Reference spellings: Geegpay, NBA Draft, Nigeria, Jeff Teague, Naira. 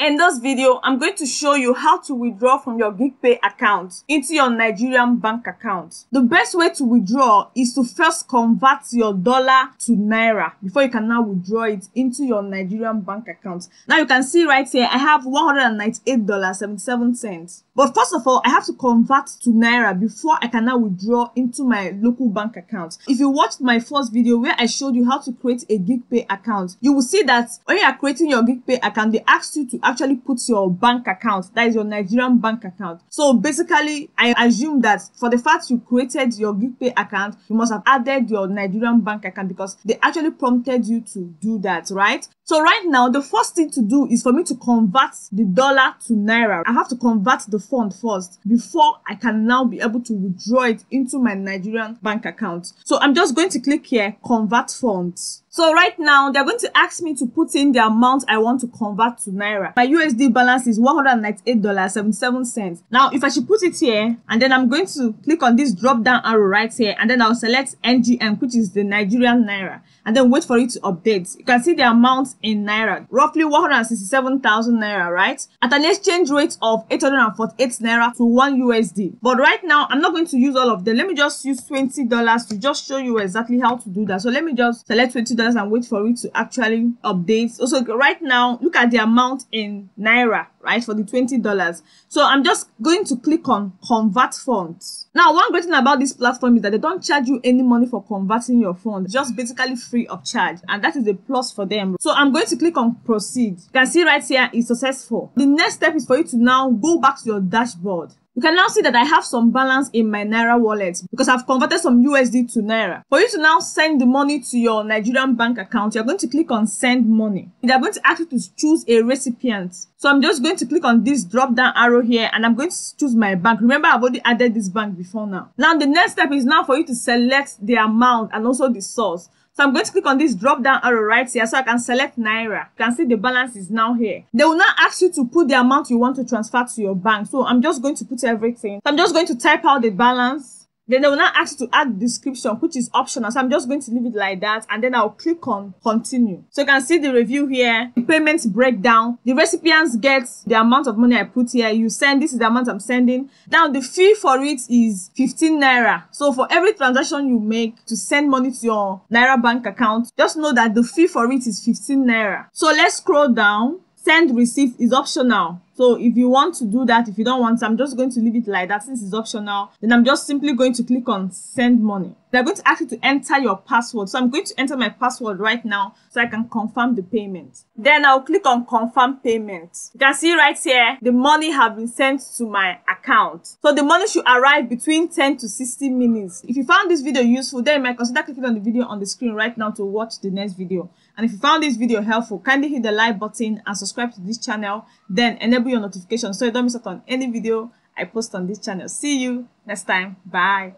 In this video, I'm going to show you how to withdraw from your Geegpay account into your Nigerian bank account. The best way to withdraw is to first convert your dollar to Naira before you can now withdraw it into your Nigerian bank account. Now you can see right here, I have $198.77. But first of all, I have to convert to Naira before I can now withdraw into my local bank account. If you watched my first video where I showed you how to create a Geegpay account, you will see that when you are creating your Geegpay account, they ask you to actually put your bank account, that is your Nigerian bank account. So basically, I assume that for the fact you created your Geegpay account, you must have added your Nigerian bank account because they actually prompted you to do that, right? So right now, the first thing to do is for me to convert the dollar to Naira. I have to convert the fund first before I can now be able to withdraw it into my Nigerian bank account. So I'm just going to click here, convert funds. So right now, they're going to ask me to put in the amount I want to convert to Naira. My USD balance is $198.77. Now, if I should put it here, and then I'm going to click on this drop-down arrow right here, and then I'll select NGN, which is the Nigerian Naira, and then wait for it to update. You can see the amount in Naira, roughly 167,000 Naira, right? At an exchange rate of 848 Naira to 1 USD. But right now, I'm not going to use all of them. Let me just use $20 to just show you exactly how to do that. So let me just select $20 and wait for it to actually update. Also, right now, look at the amount in Naira, right, for the $20. So I'm just going to click on convert funds. Now, one great thing about this platform is that they don't charge you any money for converting your funds, just basically free of charge, and that is a plus for them. So I'm going to click on proceed. You can see right here is successful. The next step is for you to now go back to your dashboard. You can now see that I have some balance in my Naira wallet because I've converted some USD to Naira. For you to now send the money to your Nigerian bank account, you're going to click on send money. They're going to ask you to choose a recipient. So I'm just going to click on this drop down arrow here and I'm going to choose my bank. Remember, I've already added this bank before now. Now, the next step is now for you to select the amount and also the source. So I'm going to click on this drop down arrow right here so I can select Naira. You can see the balance is now here. They will now ask you to put the amount you want to transfer to your bank. So I'm just going to put everything. So I'm just going to type out the balance. Then they will now ask you to add description, which is optional. So I'm just going to leave it like that. And then I'll click on continue. So you can see the review here, the payments breakdown. The recipients get the amount of money I put here. You send, this is the amount I'm sending. Now the fee for it is 15 Naira. So for every transaction you make to send money to your Naira bank account, just know that the fee for it is 15 Naira. So let's scroll down. Send receipt is optional. So if you want to do that, if you don't want to, I'm just going to leave it like that since it's optional. Then I'm just simply going to click on send money. They're going to ask you to enter your password. So I'm going to enter my password right now so I can confirm the payment. Then I'll click on confirm payment. You can see right here, the money have been sent to my account. So the money should arrive between 10 to 60 minutes. If you found this video useful, then you might consider clicking on the video on the screen right now to watch the next video. And if you found this video helpful, kindly hit the like button and subscribe to this channel. Then enable your notifications so you don't miss out on any video I post on this channel. See you next time. Bye.